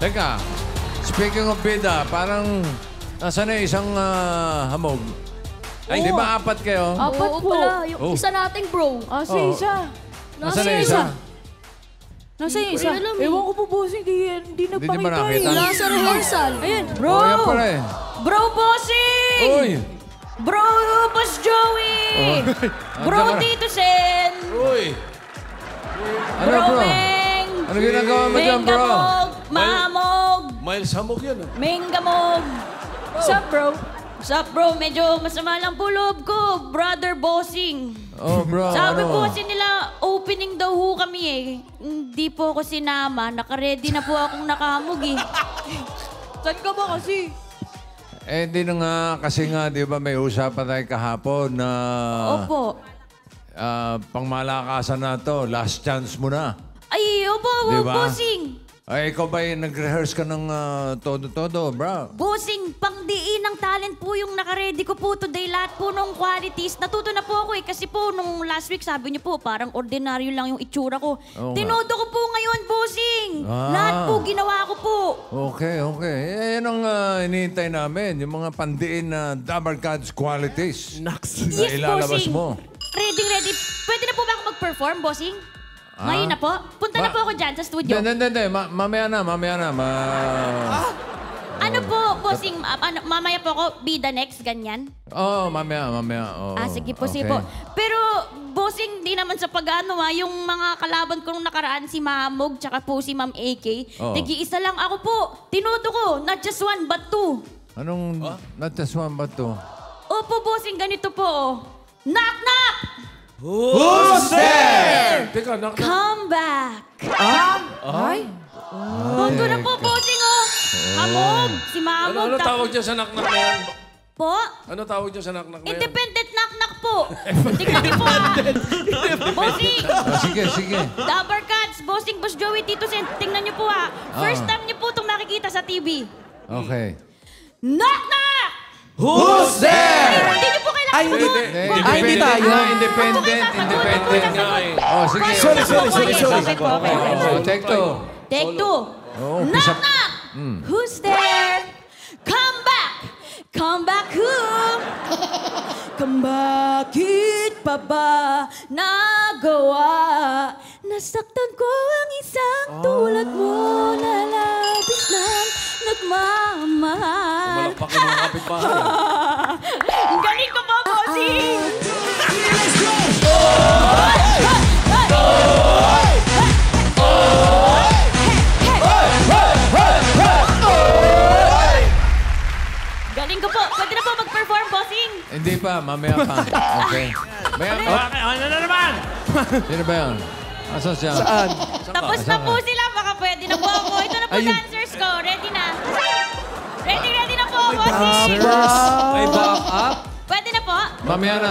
Teka, speaking of bida, parang nasa na isang hamog. Ay, di ba apat kayo? Apat po. Yung isa nating bro. Nasa isa. Nasa na isa? Nasa yung isa? Ewan ko po, bossing. Hindi nagpakita eh. Nasa rehearsal. Ayan, bro. Bro, bossing! Uy! Bro, boss Joey! Bro, Tito Sen! Uy! Bro, Meng! Ano ginagawa mo dyan, bro? Menggamog! Mahamog! Miles Hamog yan, ah. Menggamog! What's up, bro? What's up, bro? Medyo masama lang po loob ko, brother bossing. Oh, bro. Sabi po kasi nila, opening daw ho kami eh. Hindi po ako sinama. Nakaready na po akong nakahamog eh. Saan ka ba kasi? Eh, hindi na nga. Kasi nga, di ba may usapan tayo kahapon na... Opo. Pangmalakasan na to. Last chance mo na. Ay, opo. Diba? Bossing. Ay, ikaw ba nag-rehearse ka ng todo-todo, bro? Bossing, pangdiin ng talent po yung nakaredy ko po today. Lahat po nung qualities. Natuto na po ako eh. Kasi po, nung last week, sabi niyo po, parang ordinaryo lang yung itsura ko. Okay. Tinodo ko po ngayon, bossing. Ah. Lahat po, ginawa ko po. Okay, okay. Yan ang hinihintay namin. Yung mga pandiin na Dabarkads qualities. Naks. Yes, ilalabas bossing. Mo. Ready, ready. Pwede na po ba ako mag-perform, bossing? Ah? Ngayon na po. Punta na po ako dyan sa studio. Hindi. Mamaya na, mamaya na. Ano po, bossing? Mamaya po ako, bida next, ganyan? Oo, mamaya, mamaya. Oh, sige po, okay. Sige po. Pero, bossing, di naman sa pag-ano yung mga kalaban kong nakaraan, si Mamog, tsaka po si Ma'am AK, nag-iisa lang ako po. Tinuto ko, not just one, but two. Anong not just one, but two? Opo, bossing, ganito po, Knock, knock! Who's there? Teka, knock, knock. Come back. Ay? Boto na po, bossing, Hamog, si Mamog. Ano tawag dyan sa knock, knock na yan? Po? Ano tawag dyan sa knock, knock na yan? Independent knock, knock po. Tignan po, bossing. Sige, sige. Dabarkads, bossing, boss Joey, Tito Sen. Tingnan niyo po, First time niyo po itong makikita sa TV. Okay. Knock, knock! Who's there? Hindi niyo po kailangan. Ay, hindi tayo. Independent nga eh. Sige. Sorry. Take two. Take two. Knock, knock! Who's there? Come back! Come back who? Come back, bakit pa ba nagawa? Nasaktan ko ang isang tulad mo na labis lang nagmamahal. Malakpak yung mga kapitbahay. Galing ko ba? Let's go! Galing ko po. Pwede na po mag-perform, bossing. Hindi pa. Mamaya pa. Okay. Maya pa. Ano na naman? Sino ba yun? Asan siya? Saan? Tapos na po sila. Baka pwede na po ako. Ito na po dancers ko. Ready na. Ready na po, bossing. May back up. Mamaya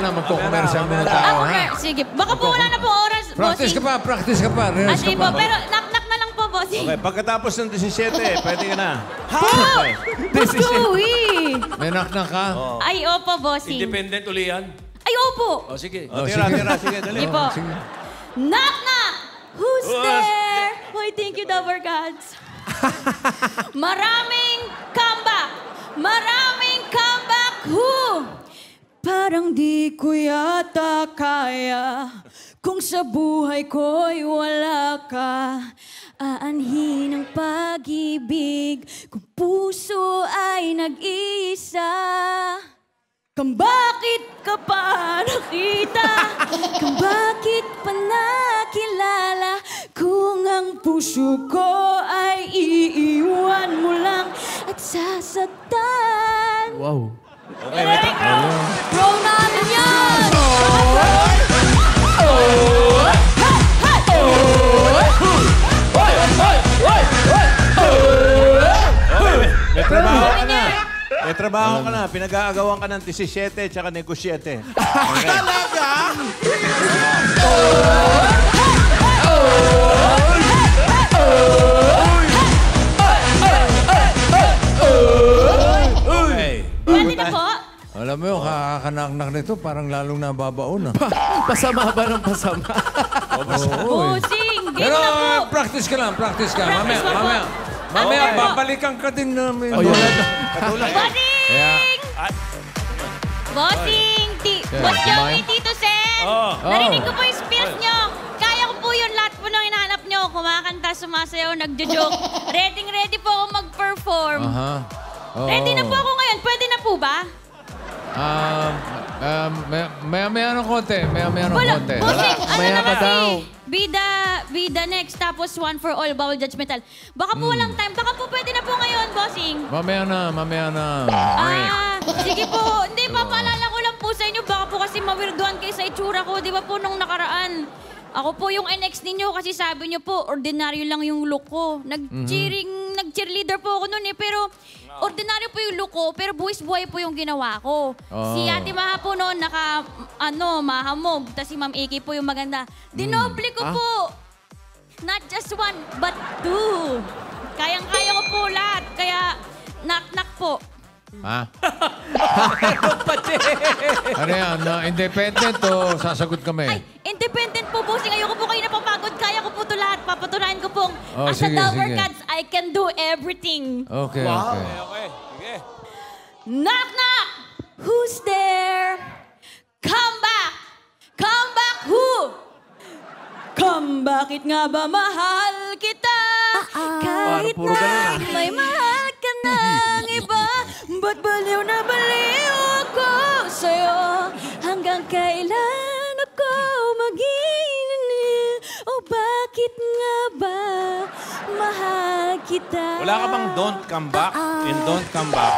na, magkukomersyal muna tayo, ha? Sige, baka po wala na po oras, bossing. Practice ka pa. Actually po, pero knock-knock na lang po, bossing. Okay, pagkatapos ng 17, pwede ka na. Wow! Joey! May knock-knock ka? Ay, opo, bossing. Independent uli yan? Ay, opo. O, sige. Tira, sige, dali. Sige po. Knock-knock! Who's there? Why, thank you, Dabarkads. Maraming comeback! Maraming comeback! Who? Parang di ko yata kaya kung sa buhay ko'y wala ka. Aanhin ang pag-ibig kung puso ay nag-iisa. Kung bakit ka pa nakita? Kung bakit pa nakilala? Kung ang puso ko ay iiwan mo lang at sasaktan. Wow. Okay, may takbo. Bro namin yan! May trabaho ka na. Pinag-aagawan ka ng 17 tsaka negosyete. Talaga? Alam mo yung kakanak-nak nito, parang lalong nababaon. Pasama ba ng pasama? Busing! Game na po! Pero practice ka lang, mamaya. Mamaya, babalik ang kating namin. Bossing! Bossing! Boss Joey, Tito Sen! Narinig ko po yung spills nyo. Kaya ko po yun lahat po nang hinahanap nyo. Kumakanta, sumasayaw, nagjo-joke. Ready po ako mag-perform. Ready na po ako ngayon. Pwede na po ba? Maya-maya ng konti. Bossing, ano naman si Bida next, tapos One for All, Bawal Judgmental. Baka po walang time. Baka po pwede na po ngayon, Bossing. Mamaya na. Sige po. Hindi, papaalala ko lang po sa inyo. Baka po kasi mawirduhan kayo sa itsura ko. Di ba po nung nakaraan? Ako po yung NX ninyo kasi sabi niyo po, ordinaryo lang yung look ko. Nag-cheerleader po ako noon eh, pero ordinaryo po yung look ko, pero buwis-buhay po yung ginawa ko. Si Ate Maha po noon, mahamog, tapos si Ma'am Iki po yung maganda. Dinoble ko po, not just one, but two. Kayang-kaya ko po lahat, kaya knock-knock po. Ano yan? Independent o sasagot kami? Ay, independent po, Bossing. Ayoko po kayo napapagod. Kaya ko po ito lahat. Papatunayan ko pong as a Dabarkads, I can do everything. Okay. Sige. Knock, knock! Who's there? Come back! Come back who? Come, bakit nga ba mahal kita? Kahit na may mahal ka ng iba, ba't baliw na baliw ako sa'yo? Hanggang kailan ako maging? O bakit nga ba mahal kita? Wala ka bang don't come back and don't come back?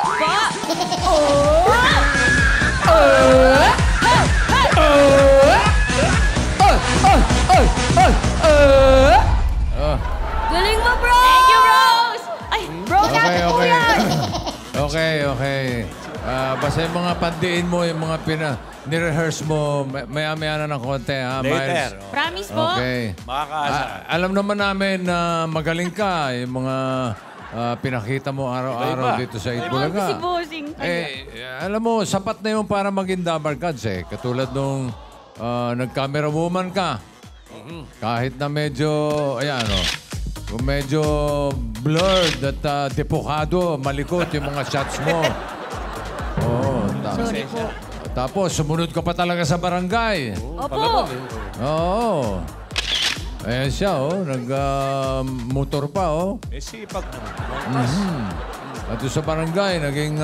Galing mo, bro! Thank you, Rose! Ay, bro, natin po yan! Okay. Basta yung mga pandiin mo, yung mga nirehearse mo, maya-maya na ng konti, ha, Miles? Later. Promise po. Okay. Makakaasa. Alam naman namin na magaling ka, yung mga pinakita mo araw-araw dito sa Eat Bulaga. Si Bossing. Alam mo, sapat na yun para maging Dabarkads, eh. Katulad nung nag-camera woman ka. Kahit na medyo, kung medyo blurred at depokado, malikot yung mga shots mo. Sorry po. Tapos, sumunod ka pa talaga sa barangay. Opo. Ayan siya, nag-motor pa, Eh, sipag na. At sa barangay, naging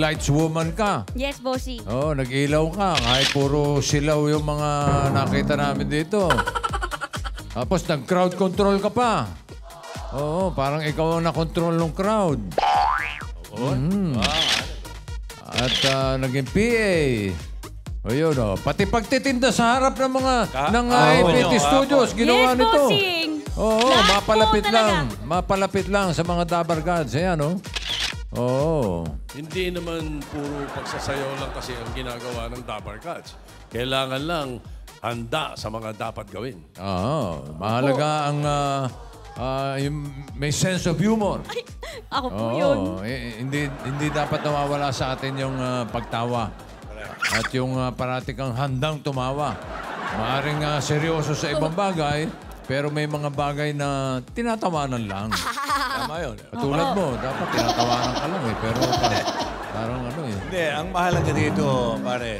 lights woman ka. Yes, Bossy. Nag-ilaw ka. Kahit puro silaw yung mga nakita namin dito. Tapos, nag-crowd control ka pa. Parang ikaw ang nakontrol ng crowd. At naging PA. Pati pagtitinda sa harap ng mga IPT Studios, ginawa nito. Yes, Bossing. Mapalapit lang sa mga Dabarkads. Ayan, Hindi naman puro pagsasayaw lang kasi ang ginagawa ng Dabarkads. Kailangan lang handa sa mga dapat gawin. Mahalaga ang may sense of humor. Ay, ako po yun. Hindi dapat nawawala sa atin yung pagtawa. At yung paratikang handang tumawa. Maaring seryoso sa ibang bagay, pero may mga bagay na tinatawanan lang. Tama yun. Katulad mo, dapat tinatawanan ka lang eh. Pero parang Hindi, ang mahalaga dito, pare,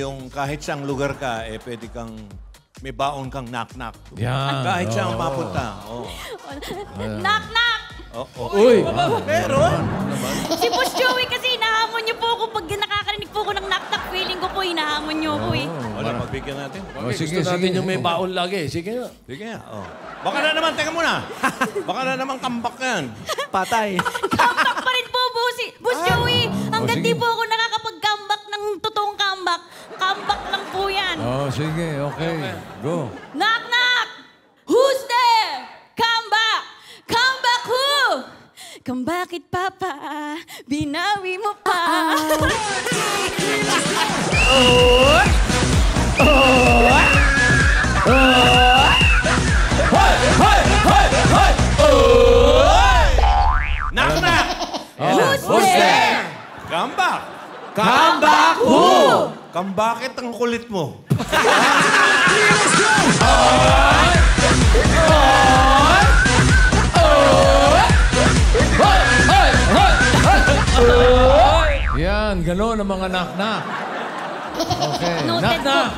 yung kahit saan lugar ka, pwede kang may baon kang knock-knock. Yan. Kahit saan mapunta. Knock-knock! Uy! Meron! Si Boss Joey kasi hinahamon niyo po ako. Pag nakakarinig po ako ng knock-knock, feeling ko po hinahamon niyo ako eh. Magbigyan natin. Gusto natin yung may baon lagi. Sige nga. Baka na naman, teka muna. Baka na naman comeback yan. Patay. Comeback pa rin po, Boss Joey. Hanggang di po ako nakakapag-comeback ng totoong comeback. Comeback lang po yan. Sige. Okay. Go. Knock-knock! Who's there? Come back! Come back who? Kung bakit, Papa, binawi mo pa. Knock-knock! Who's there? Come back! Come back who? Kung bakit ang kulit mo? gano'n ang mga knock-knock. Okay. Knock-knock!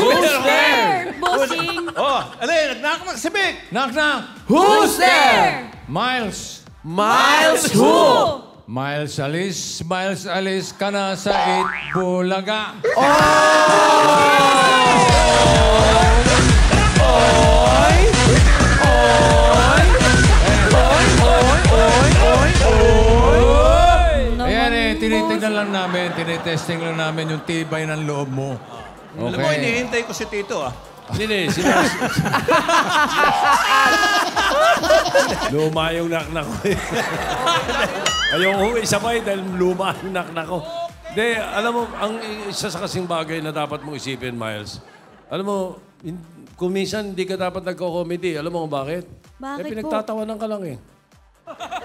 Who's there? Busing! Oh, alin, knock-knock si Big! Knock-knock! Who's there? Miles! Miles who? Miles alis ka na sa Eat Bulaga. Oh! Oy! Oy! Oy! Oy! Oy! Oy! Ayan eh, tinitignan lang namin, tinitesting lang namin yung tibay ng loob mo. Okay. Alam mo, hinihintay ko si Tito ah. Hindi, luma yung naknak ko eh. Ayaw ko isabay dahil luma yung naknak ko. Hindi, alam mo, ang isa sa kasing bagay na dapat mong isipin, Miles. Alam mo, kung minsan hindi ka dapat nagko-comedy. Alam mo kung bakit? Bakit po? Pinagtatawanan ka lang eh.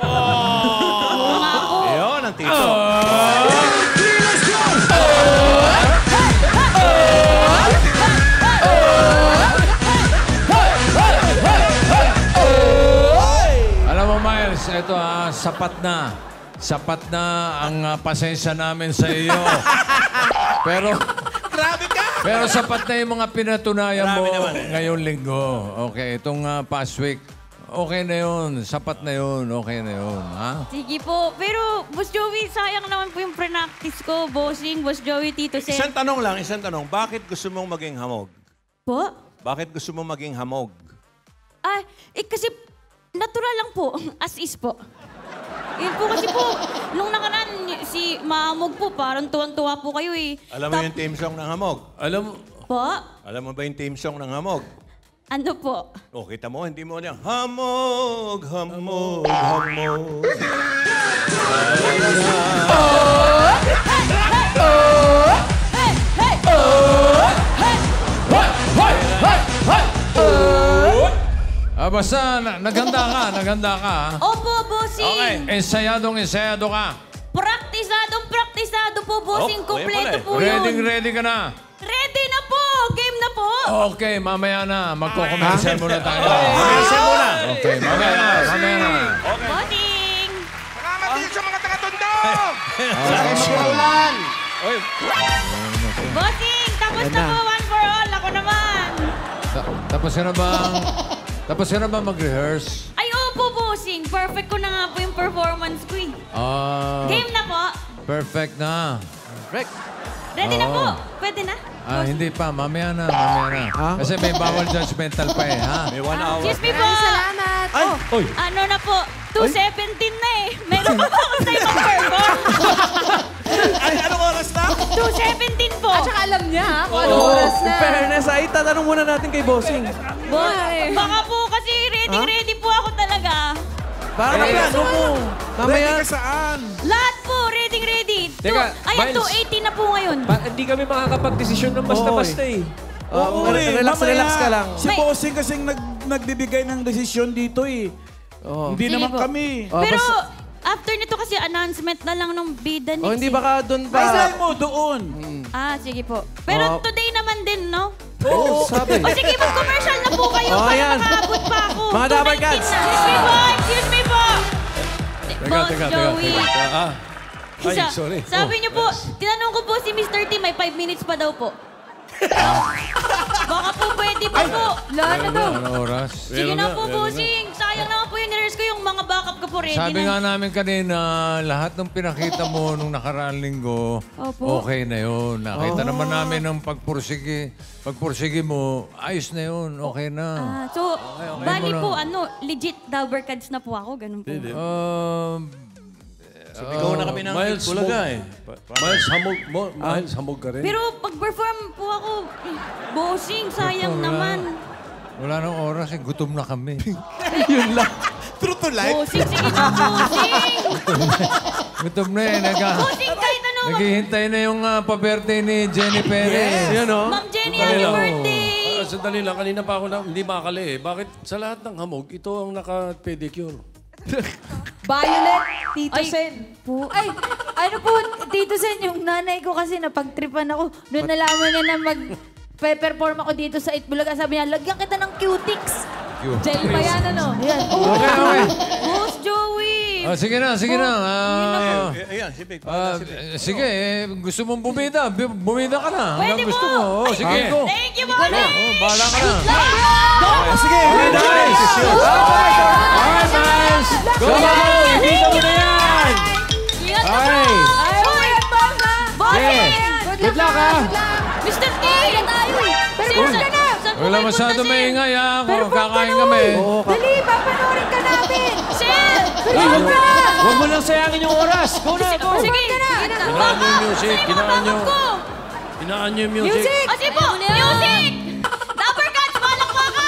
Oh! Ayun, ang Tito. Ito ha, sapat na. Sapat na ang pasensya namin sa iyo. Pero... grabe ka! Pero sapat na yung mga pinatunayan mo ngayong linggo. Okay, itong past week. Okay na yun. Sapat na yun. Okay na yun. Ha? Sige po. Pero, Boss Joey, sayang naman po yung pre-practice ko. Bossing, Boss Joey, Tito Sen. Isang tanong lang, isang tanong. Bakit gusto mong maging hamog? Po? Bakit gusto mong maging hamog? Ah, eh kasi... natural lang po, as is po. Yun po kasi po, nung nakaraan, si Mahamog po, parang tuwang-tuwa po kayo eh. Alam mo yung team song ng Hamog? Alam mo? Po? Alam mo ba yung team song ng Hamog? Ano po? O, kita mo, hindi mo niyang, Hamog, Hamog, Hamog. Oh! Oh! Hey! Hey! Oh! Hey! Hey! Hey! Hey! Hey! Oh! Ah, basta, naghanda ka, naghanda ka. Opo, Bossing. Okay. Ensayadong-ensayado ka. Praktisadong-praktisado po, Bossing. Oh, kompleto po yun. Ready ka na. Ready na po. Game na po. Okay, mamaya na. Magko-commercial muna tayo. Commercial muna. Okay, mamaya na. Mamaya na. Okay. Bossing. Salamat din sa mga taga-tundog. Salamat sa ulan. Bossing, tapos na po. One for all. Ako naman. Tapos na bang... tapos ka na ba mag-rehearse? Ay, opo, Bossing. Perfect ko na nga po yung performance ko eh. Game na po. Perfect na. Perfect. Ready na po. Pwede na? Ah, hindi pa. Mamaya na, mamaya na. Huh? Kasi may bawal judgmental pa eh, ha? May 1 hour. Excuse me po. Ay, salamat. Ay, oh, ano na po? 2:17 na eh. Meron pa po ako tayo mag-perform. Ay, anong oras na? 2:17 po. At saka alam niya, ha? Kung anong oras na. In fairness, ay, tatanong muna natin kay Bossing. Boy, baka po kasi ready-ready po ako talaga. Parang ano po? Ready ka saan? Lahat po, ready-ready. Ayan, 2:18 na po ngayon. Hindi kami makakapag-desisyon ng basta-basta eh. Oo, relax ka lang. Si Bossing kasing nagbibigay ng desisyon dito eh. Hindi naman kami. Pero... after nito kasi announcement na lang ng bida ni... oh, hindi baka doon pa. Ay, mo, doon. Ah, sige po. Pero today naman din, no? Oo, sabi. O sige, mag-commercial na po kayo para makaabot pa ako. Mga Dabarkads. Excuse me po, excuse me po. Boss Joey. Ay, sorry. Sabi niyo po, tinanong ko po si Mr. T, may 5 minutes pa daw po. Baka po pwede pa po. Lahat na daw. Sige na po, Bossing. Sayang naman po yung nurse ko, yung mga backup ka po ready. Sabi nga namin kanina, lahat ng pinakita mo nung nakaraan linggo, okay na yun. Nakita naman namin ang pagpursigi. Pagpursigi mo, ayos na yun. Okay na. So, bali po, ano, legit Dabarkads na po ako? Ganun po. So, bigaw na kami ng Eat Bulaga eh. Miles, hamog ka rin. Pero pag-perform po ako, Bossing, sayang naman. Wala nang oras eh, gutom na kami. Yun lang. True to life. Bossing, sige na, Bossing! Gutom na eh, Bossing, kahit ano. Naghihintay na yung pa-birthday ni Jennie Perez. Yes. Ma'am Jennie, happy birthday! Sandali lang, kanina pa ako na, hindi makakali eh. Bakit sa lahat ng hamog, ito ang naka-pedicure? Violet, Tito Sen. Ay, ano po, Tito Sen, yung nanay ko kasi napagtripan ako. Noon nalaman niya na mag-perform ako dito sa Eat Bulaga. Sabi niya, lagyan kita ng cutics. Gel pa yan, ano? Okay, okay. Boss Joey, Sige na. Sige, gusto mong bumida. Bumida ka na. Pwede mo. Sige. Thank you, Bonnie. Bahala ka na. Sige. Alright, Miles. Go, Bonnie. Bumida mo na yan. Alright. Bonnie. Good luck, ha. Mr. K. Seryoso na. Wala masyado maingay, ha. Kung kakain kami. Dali, papanorin ka namin. Sir! Huwag mo lang sayangin yung oras. Go na, go! Sige! Hinaan niyo yung music. Hinaan niyo yung music. Music! Sige po! Music! Dabarkads, balakwakan!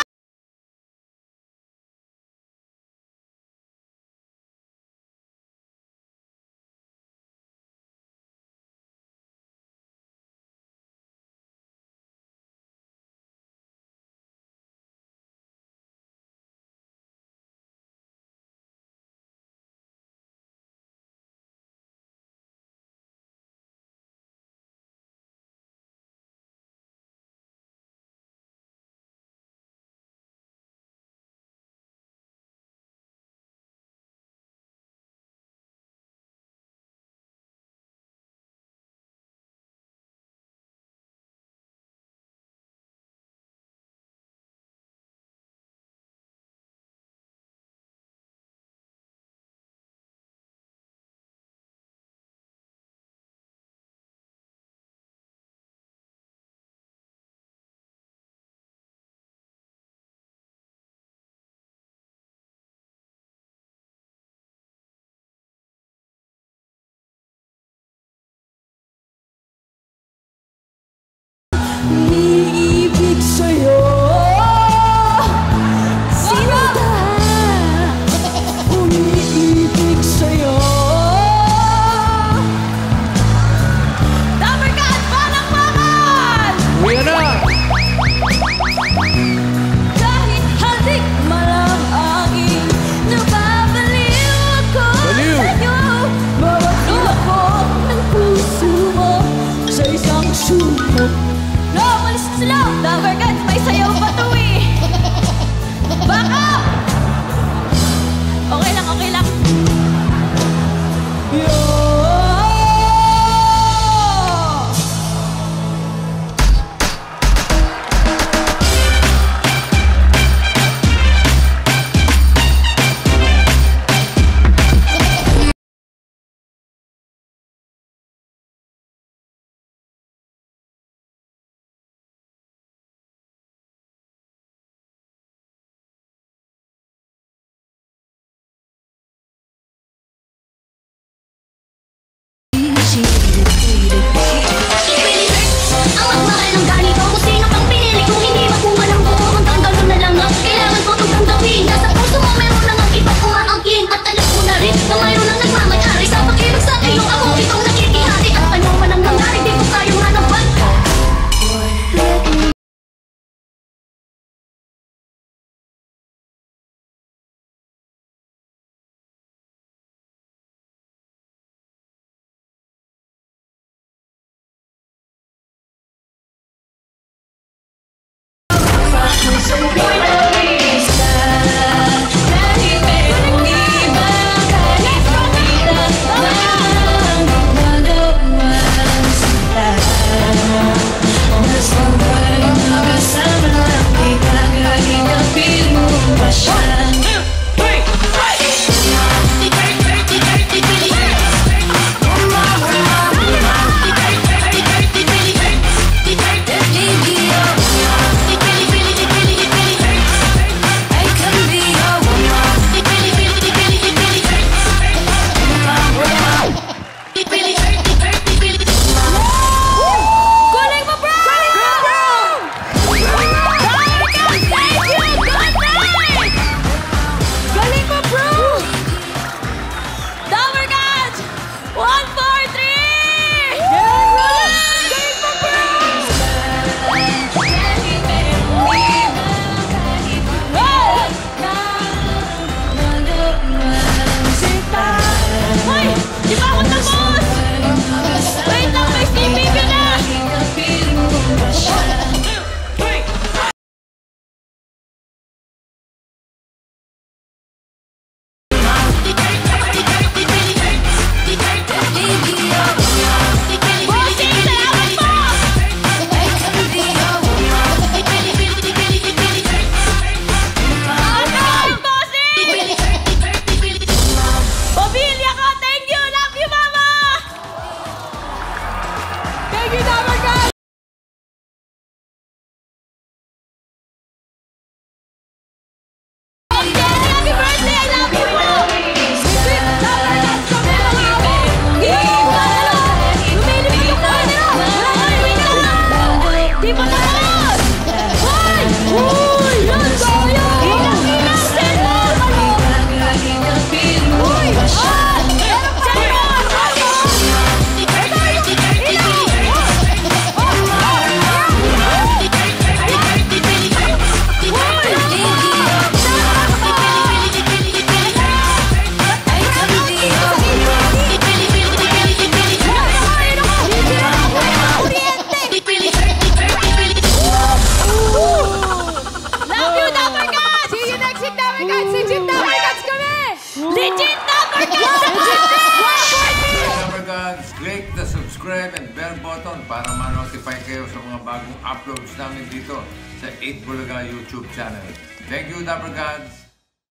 subscribe and bell button para ma-notify kayo sa mga bagong uploads namin dito sa Eat Bulaga YouTube channel. Thank you, Dabarkads!